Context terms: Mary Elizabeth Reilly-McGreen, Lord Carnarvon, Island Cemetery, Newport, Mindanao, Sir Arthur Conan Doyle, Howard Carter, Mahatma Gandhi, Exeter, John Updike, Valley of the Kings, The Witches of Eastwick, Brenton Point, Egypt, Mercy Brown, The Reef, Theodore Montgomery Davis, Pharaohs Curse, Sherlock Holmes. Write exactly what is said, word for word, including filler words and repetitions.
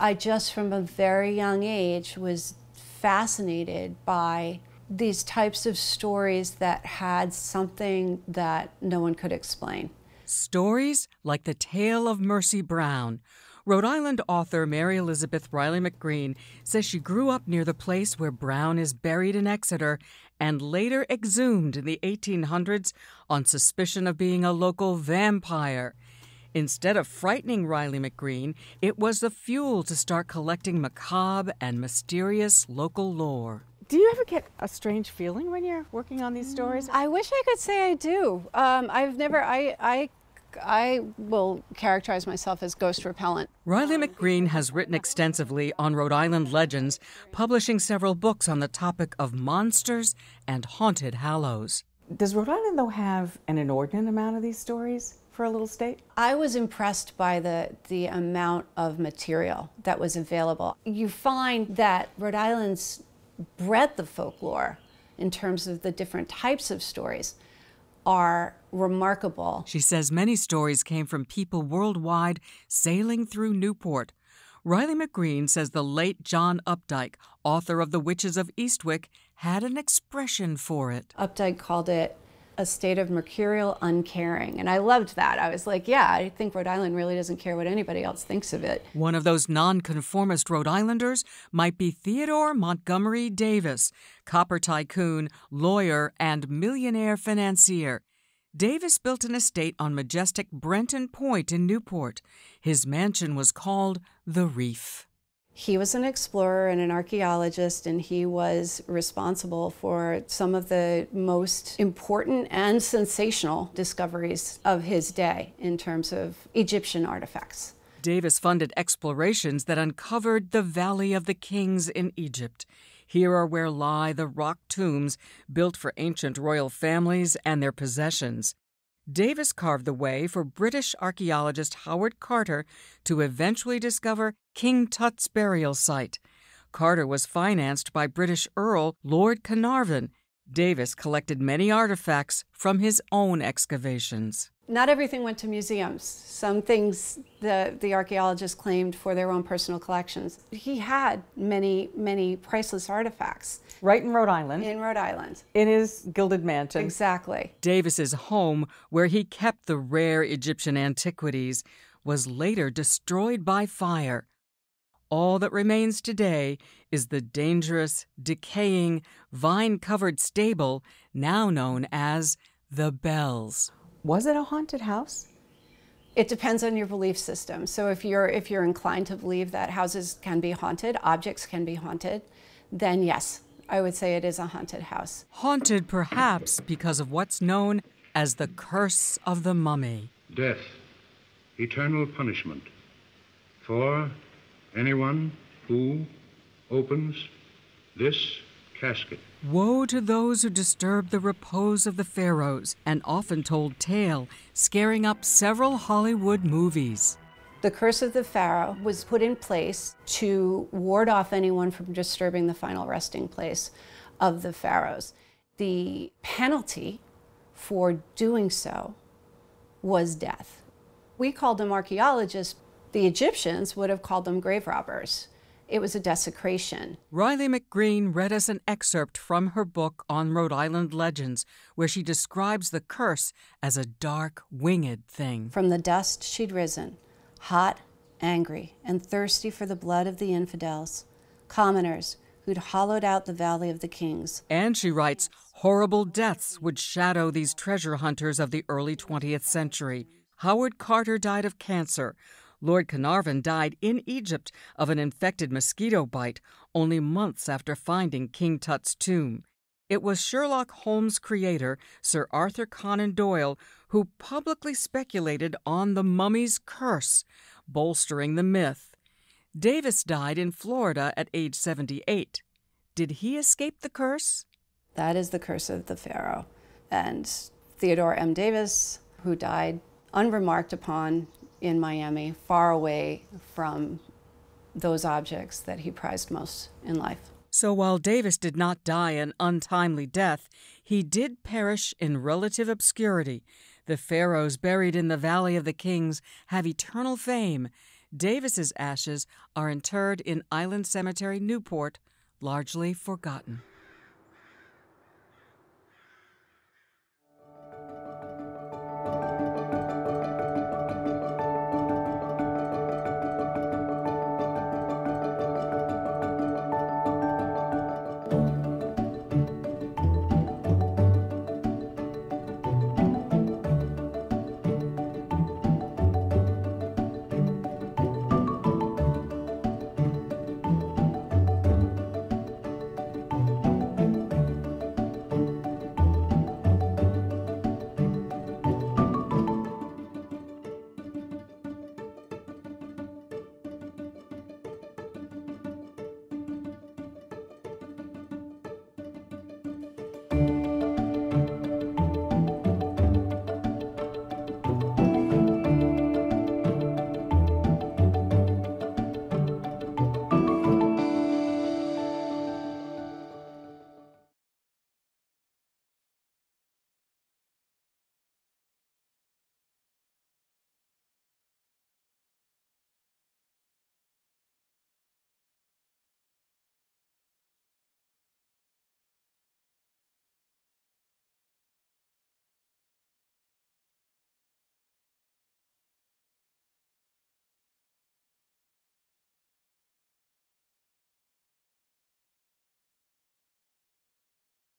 I just from a very young age was fascinated by these types of stories that had something that no one could explain. Stories like the tale of Mercy Brown. Rhode Island author Mary Elizabeth Reilly-McGreen says she grew up near the place where Brown is buried in Exeter and later exhumed in the eighteen hundreds on suspicion of being a local vampire. Instead of frightening Reilly-McGreen, it was the fuel to start collecting macabre and mysterious local lore. Do you ever get a strange feeling when you're working on these stories? I wish I could say I do. Um, I've never, I, I, I will characterize myself as ghost repellent. Reilly-McGreen has written extensively on Rhode Island legends, publishing several books on the topic of monsters and haunted hallows. Does Rhode Island, though, have an inordinate amount of these stories for a little state? I was impressed by the, the amount of material that was available. You find that Rhode Island's breadth of folklore in terms of the different types of stories are remarkable. She says many stories came from people worldwide sailing through Newport. Reilly-McGreen says the late John Updike, author of The Witches of Eastwick, had an expression for it. Updike called it a state of mercurial uncaring, and I loved that. I was like, yeah, I think Rhode Island really doesn't care what anybody else thinks of it. One of those nonconformist Rhode Islanders might be Theodore Montgomery Davis, copper tycoon, lawyer, and millionaire financier. Davis built an estate on majestic Brenton Point in Newport. His mansion was called The Reef. He was an explorer and an archaeologist, and he was responsible for some of the most important and sensational discoveries of his day in terms of Egyptian artifacts. Davis funded explorations that uncovered the Valley of the Kings in Egypt. Here are where lie the rock tombs built for ancient royal families and their possessions. Davis carved the way for British archaeologist Howard Carter to eventually discover King Tut's burial site. Carter was financed by British Earl Lord Carnarvon. Davis collected many artifacts from his own excavations. Not everything went to museums. Some things the, the archaeologists claimed for their own personal collections. He had many, many priceless artifacts. Right in Rhode Island. In Rhode Island. In his gilded mansion. Exactly. Davis's home, where he kept the rare Egyptian antiquities, was later destroyed by fire. All that remains today is the dangerous, decaying, vine-covered stable now known as the Bells. Was it a haunted house? It depends on your belief system. So if you're if you're inclined to believe that houses can be haunted, objects can be haunted, then yes, I would say it is a haunted house. Haunted perhaps because of what's known as the curse of the mummy. Death, eternal punishment for anyone who opens this casket. Woe to those who disturb the repose of the pharaohs, an often told tale scaring up several Hollywood movies. The curse of the pharaoh was put in place to ward off anyone from disturbing the final resting place of the pharaohs. The penalty for doing so was death. We called them archaeologists. The Egyptians would have called them grave robbers. It was a desecration. Reilly-McGreen read us an excerpt from her book on Rhode Island legends, where she describes the curse as a dark, winged thing. From the dust she'd risen, hot, angry, and thirsty for the blood of the infidels, commoners who'd hollowed out the Valley of the Kings. And she writes, horrible deaths would shadow these treasure hunters of the early twentieth century. Howard Carter died of cancer. Lord Carnarvon died in Egypt of an infected mosquito bite only months after finding King Tut's tomb. It was Sherlock Holmes' creator, Sir Arthur Conan Doyle, who publicly speculated on the mummy's curse, bolstering the myth. Davis died in Florida at age seventy-eight. Did he escape the curse? That is the curse of the pharaoh. And Theodore M. Davis, who died unremarked upon in Miami, far away from those objects that he prized most in life. So while Davis did not die an untimely death, he did perish in relative obscurity. The pharaohs buried in the Valley of the Kings have eternal fame. Davis's ashes are interred in Island Cemetery, Newport, largely forgotten.